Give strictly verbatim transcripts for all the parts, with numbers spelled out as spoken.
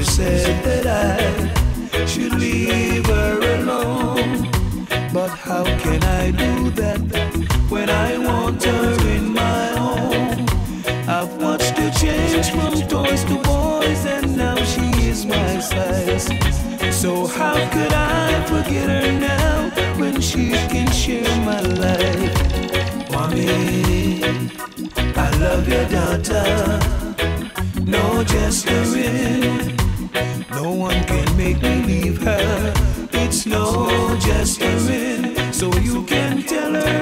doctor said that I should leave her alone. But how can I do that when I want her in my home? I've watched her change from toys to boys, and now she is my size. So how could I forget her now when she can share my life? Mommy, I love your daughter. No jestering. No one can make me leave her. It's no jestering. So you can tell her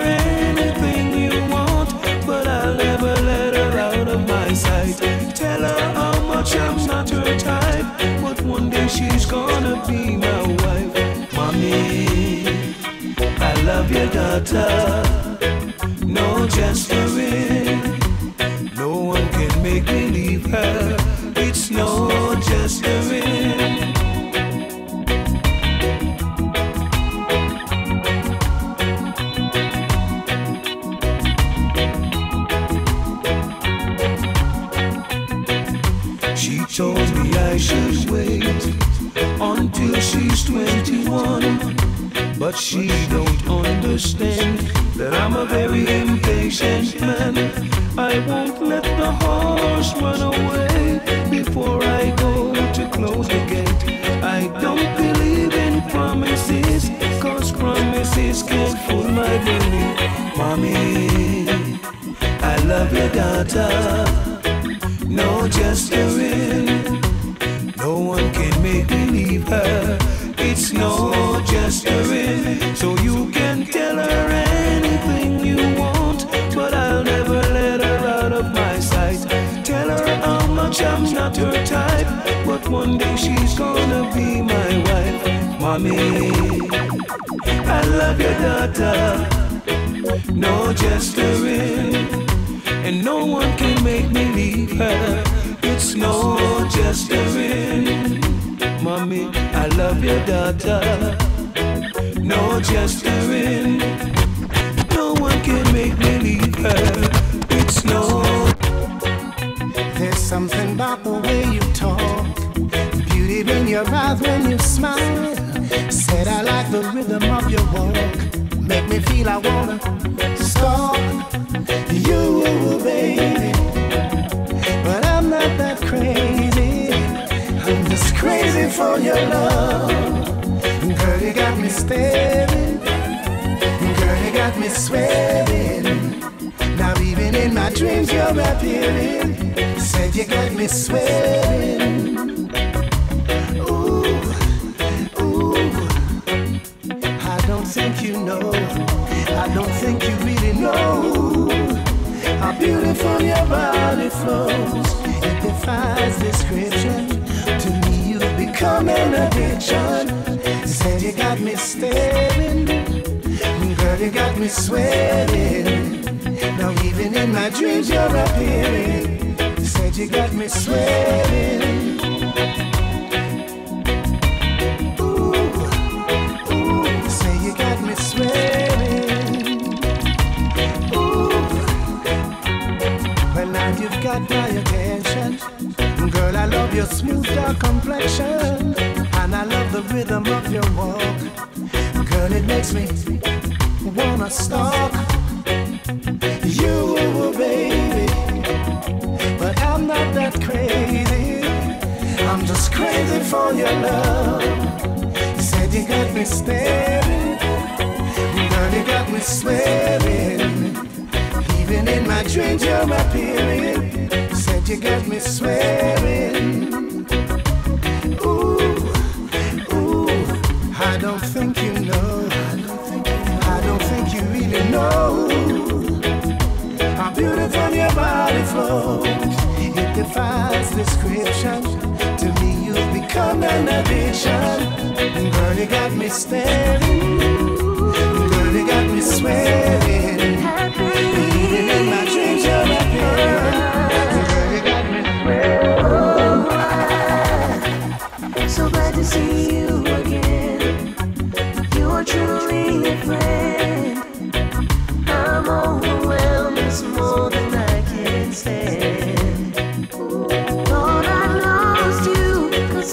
anything you want, but I'll never let her out of my sight. Tell her how much I'm not her type, but one day she's gonna be my wife. Mommy, I love your daughter. No jestering. No one can make me leave her. It's no jestering. She told me I should wait until she's twenty-one, but she don't understand that I'm a very impatient man. I won't let the horse run away before I go to close the gate. I don't believe in promises, cause promises can't fool my belief. Mommy, I love your daughter. No jestering. No one can make me leave her. It's no jestering. So you can tell her anything you want, but I'll never let her out of my sight. Tell her how much I'm not her type, but one day she's gonna be my wife. Mommy, I love your daughter. No jestering. And no one can make me leave her. It's no jestering. Mommy, I love your daughter. No jestering. No one can make me leave her. It's no. There's something about the way you talk, beauty in your eyes when you smile. Said I like the rhythm of your walk, make me feel I wanna stalk you, baby. But I'm not that crazy. I'm just crazy for your love. Girl, you got me staring. Girl, you got me sweating. Now even in my dreams you're appearing. Said you got me sweating. Ooh, ooh. I don't think you know. I don't think you really know how beautiful your body flows. It defies description. To me you've become an addiction. Said you got me staring. Girl, you got me sweating. Now even in my dreams you're appearing. Said you got me sweating. Ooh, ooh. Say you got me sweating. You've got my attention. Girl, I love your smooth dark complexion. And I love the rhythm of your walk. Girl, it makes me wanna stalk you, baby. But I'm not that crazy. I'm just crazy for your love. You said you got me staring. Girl, you got me sweating. Even in my dreams you're appearing. Said you got me swearing. Ooh, ooh. I don't think you know. I don't think you really know how beautiful your body flows. It defies description. To me you've become an addiction. Girl, you got me staring. Girl, you got me sweating. Even in my dreams you're appearing. Girl, you got me sweating. Oh, I, so glad to see you again. You are truly a friend. I'm overwhelmed, it's more than I can stand. Thought I lost you, 'cause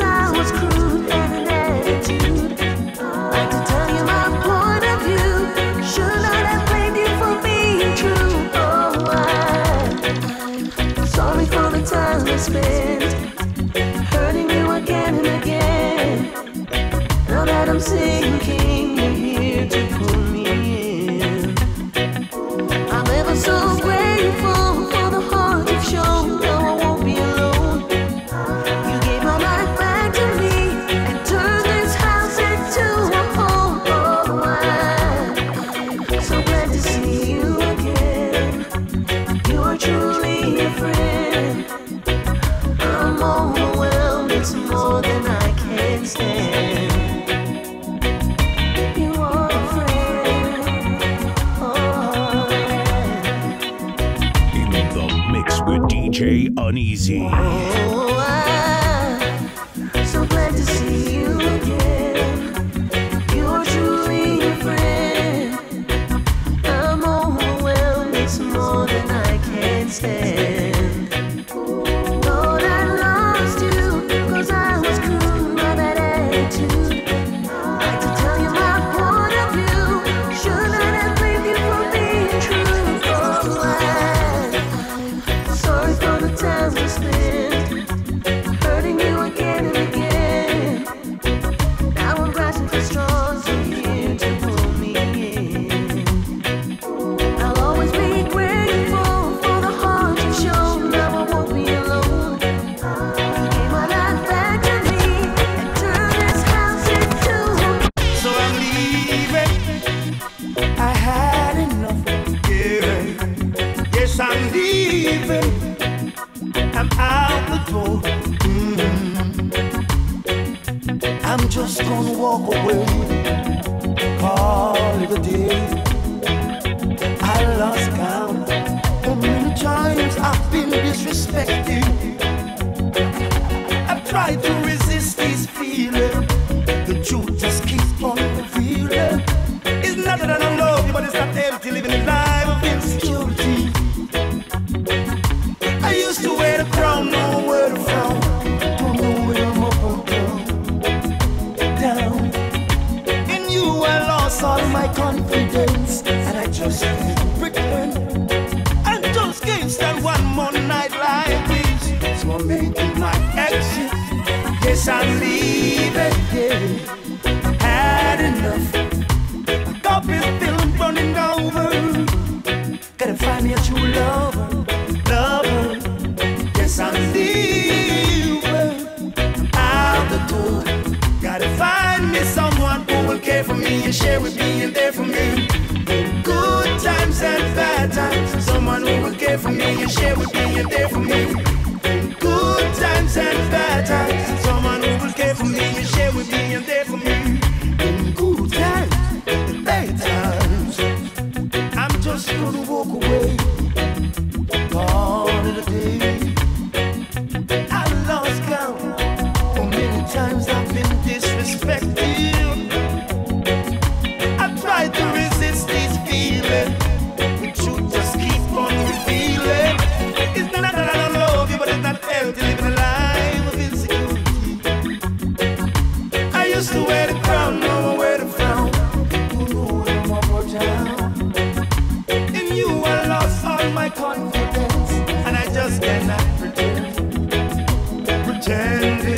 Uneasy. Oh, I'm so glad to see you again. You're truly a friend. I'm overwhelmed, it's more than I can stand. Lord, I lost you because I was cruel by that attitude. I'd like to tell you my point of view. Should I have blamed you for being true? Oh, I'm sorry for the time we spent hurting you again and again. Now I'm rising for strong to you to pull me in. I'll always be grateful for the heart you showed. Now I won't be alone. You gave my life back to me and turned this house into home. So I'm leaving. I had enough of giving. Yes, I'm leaving. I'm out the door. Mm-hmm. I'm just gonna walk away, call it a day. I lost count how many times I've been disrespected. I've tried to resist this feeling. The truth just keeps on revealing. It's not that I don't love you, but it's not empty living a life of insecurity. I used to wear the crown, no word found. Don't know where I'm up or down, down. In you I lost all my confidence, and I just pretend. And just can't stand one more night like this, so I'm making my exit. Yes, I'm leaving, yeah. Had enough. My cup is still running over. Gotta find me a true lover. I'm leaving, out the door. Gotta find me someone who will care for me and share with me and there for me. Good times and bad times, someone who will care for me and share with me and there for me. Good times and bad times, someone who will care for me and share with me and there for me. In good times and bad times, I'm just gonna walk away. All of the day. Times I've been disrespected. I've tried to resist this feeling. The truth just keeps on revealing. It's not that I don't love you, but it's not healthy living a life of insecurity. I used to wear the crown, now I wear the frown. Don't know what I'm up or down. In you I lost all my confidence, and I just cannot pretend. Pretending.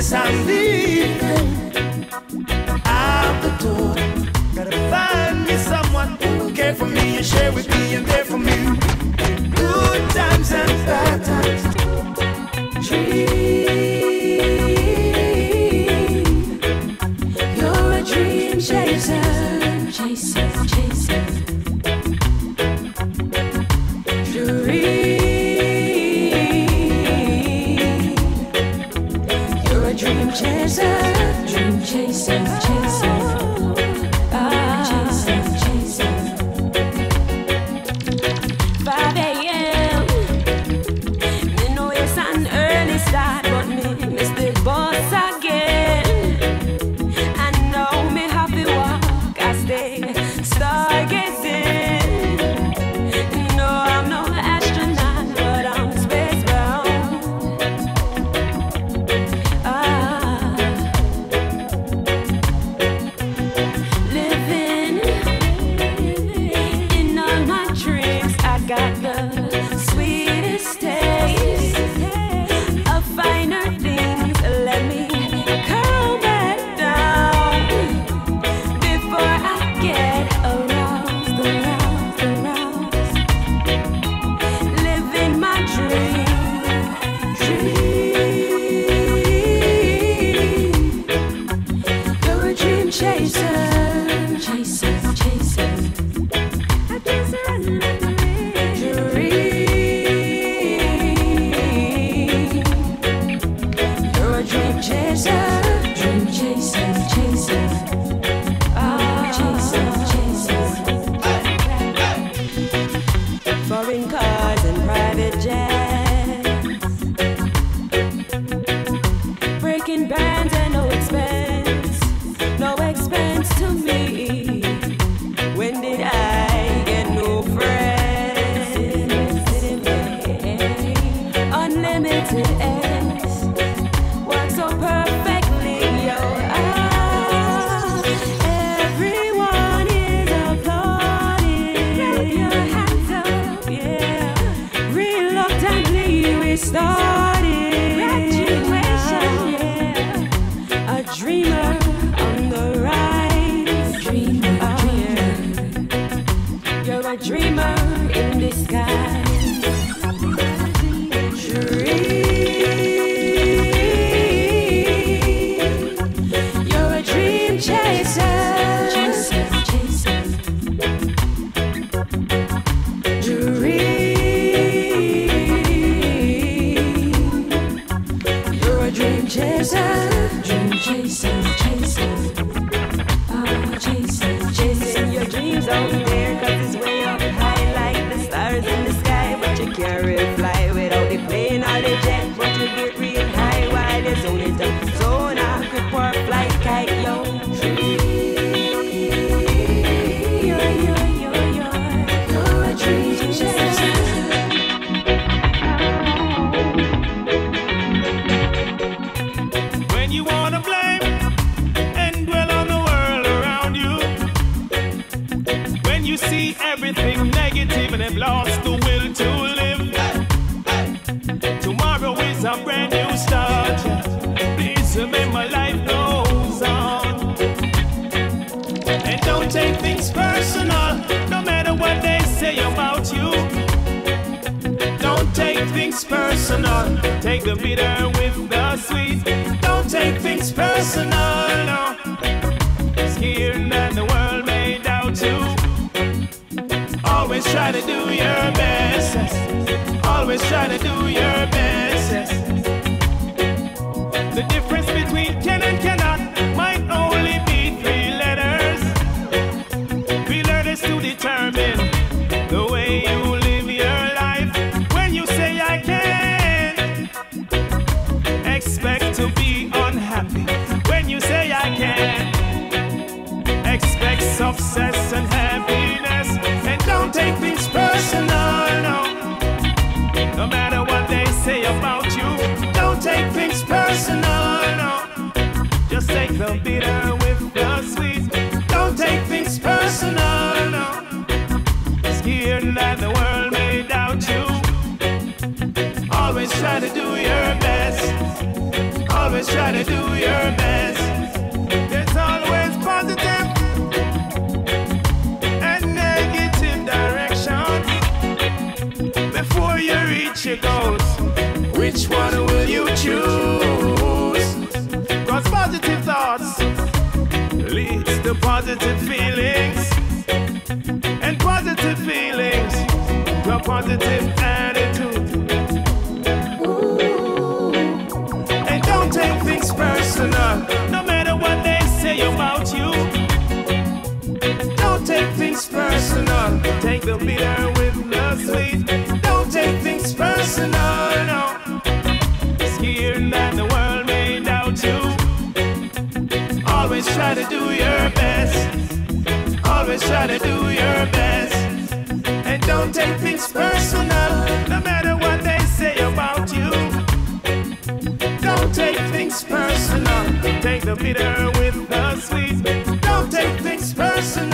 Yes, I'm leaving, out the door. Gotta find me someone who will care for me and share with me and there for me. Good times and bad times. Dream, you're a dream chaser, chaser, chaser. Dream. Dream chaser, dream chaser, chaser, ah, chaser, chaser. five a m Me know it's an early start, but me miss the bus again. And now me happy walk, I stay stargazing. No, I'm no astronaut, but I'm spacebound. Take the bitter with the sweet. Don't take things personal.